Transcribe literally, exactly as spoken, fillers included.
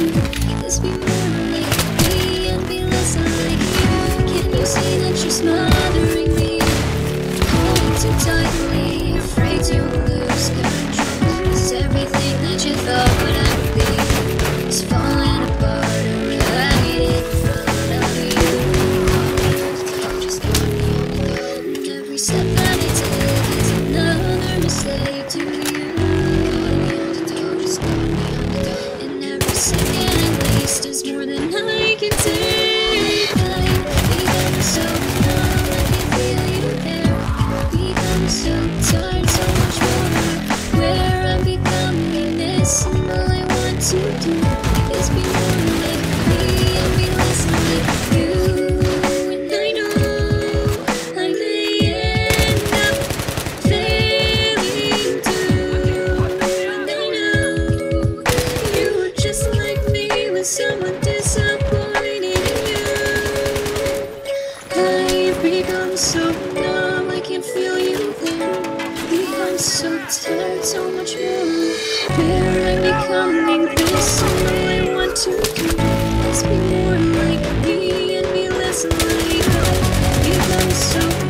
Let's be more like me and be less like me. You've done so.